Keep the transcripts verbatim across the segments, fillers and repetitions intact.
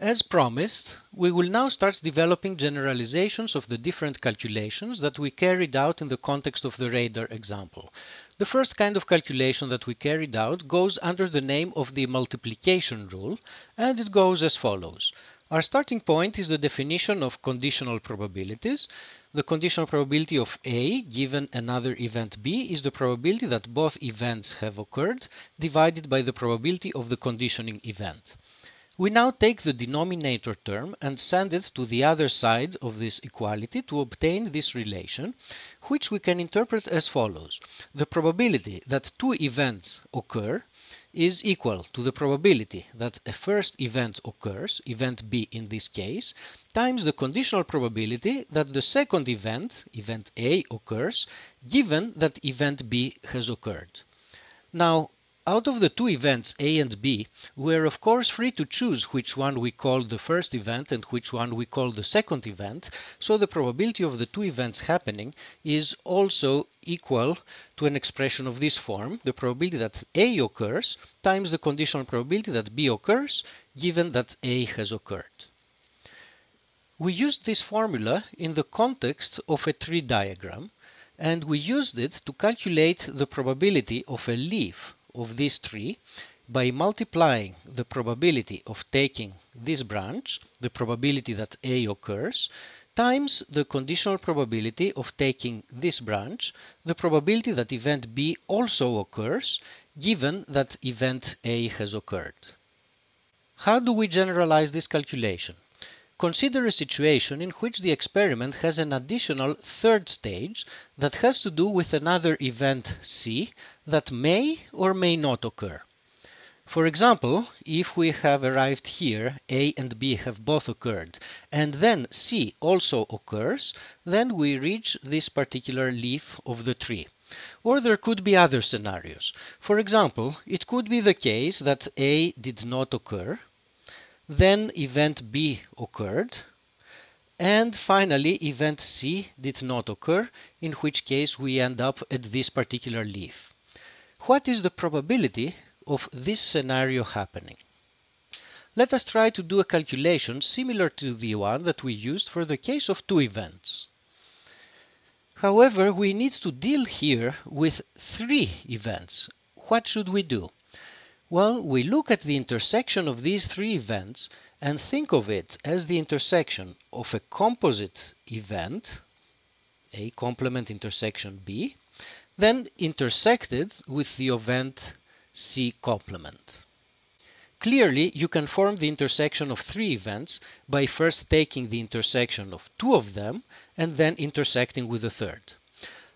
As promised, we will now start developing generalizations of the different calculations that we carried out in the context of the radar example. The first kind of calculation that we carried out goes under the name of the multiplication rule, and it goes as follows. Our starting point is the definition of conditional probabilities. The conditional probability of A given another event B is the probability that both events have occurred divided by the probability of the conditioning event. We now take the denominator term and send it to the other side of this equality to obtain this relation, which we can interpret as follows. The probability that two events occur is equal to the probability that a first event occurs, event B in this case, times the conditional probability that the second event, event A, occurs, given that event B has occurred. Now, out of the two events, A and B, we are of course free to choose which one we call the first event and which one we call the second event, so the probability of the two events happening is also equal to an expression of this form, the probability that A occurs times the conditional probability that B occurs, given that A has occurred. We used this formula in the context of a tree diagram, and we used it to calculate the probability of a leaf of this tree by multiplying the probability of taking this branch, the probability that A occurs, times the conditional probability of taking this branch, the probability that event B also occurs, given that event A has occurred. How do we generalize this calculation? Consider a situation in which the experiment has an additional third stage that has to do with another event C that may or may not occur. For example, if we have arrived here, A and B have both occurred, and then C also occurs, then we reach this particular leaf of the tree. Or there could be other scenarios. For example, it could be the case that A did not occur, then event B occurred, and finally event C did not occur, in which case we end up at this particular leaf. What is the probability of this scenario happening? Let us try to do a calculation similar to the one that we used for the case of two events. However, we need to deal here with three events. What should we do? Well, we look at the intersection of these three events and think of it as the intersection of a composite event, A complement intersection B, then intersected with the event C complement. Clearly, you can form the intersection of three events by first taking the intersection of two of them and then intersecting with the third.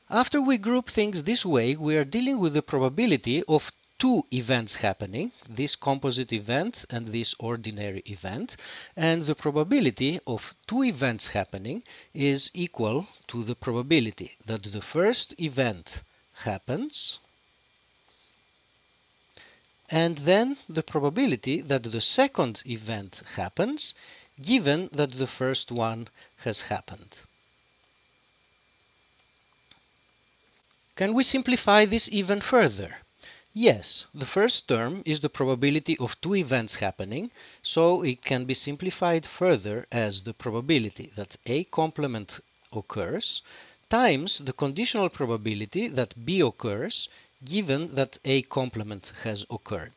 After we group things this way, we are dealing with the probability of two events happening, this composite event and this ordinary event, and the probability of two events happening is equal to the probability that the first event happens, and then the probability that the second event happens, given that the first one has happened. Can we simplify this even further? Yes, the first term is the probability of two events happening, so it can be simplified further as the probability that A complement occurs times the conditional probability that B occurs, given that A complement has occurred.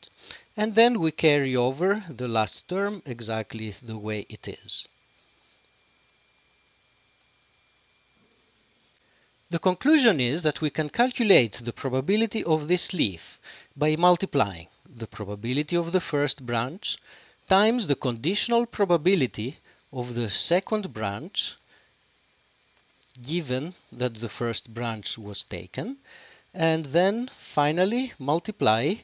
And then we carry over the last term exactly the way it is. The conclusion is that we can calculate the probability of this leaf by multiplying the probability of the first branch times the conditional probability of the second branch, given that the first branch was taken, and then finally multiply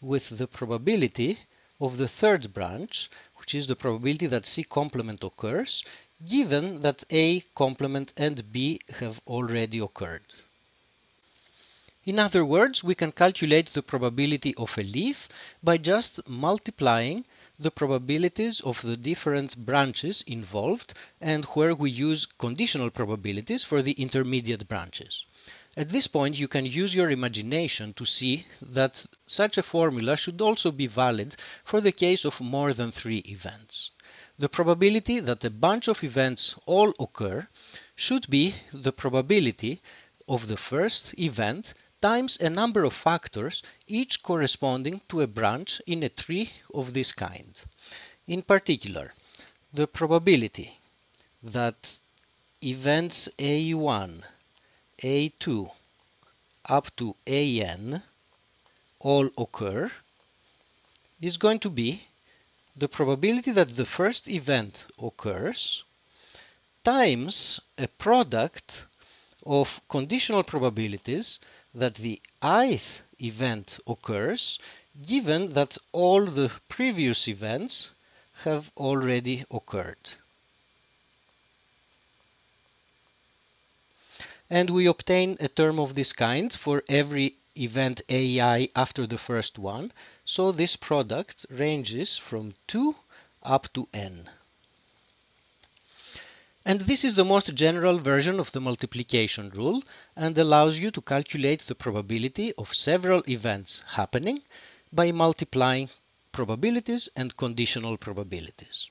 with the probability of the third branch, which is the probability that C complement occurs, given that A complement and B have already occurred. In other words, we can calculate the probability of a leaf by just multiplying the probabilities of the different branches involved and where we use conditional probabilities for the intermediate branches. At this point, you can use your imagination to see that such a formula should also be valid for the case of more than three events. The probability that a bunch of events all occur should be the probability of the first event times a number of factors, each corresponding to a branch in a tree of this kind. In particular, the probability that events A one, A two, up to A N all occur is going to be the probability that the first event occurs times a product of conditional probabilities that the ith event occurs, given that all the previous events have already occurred. And we obtain a term of this kind for every event A I after the first one, so this product ranges from two up to n. And this is the most general version of the multiplication rule and allows you to calculate the probability of several events happening by multiplying probabilities and conditional probabilities.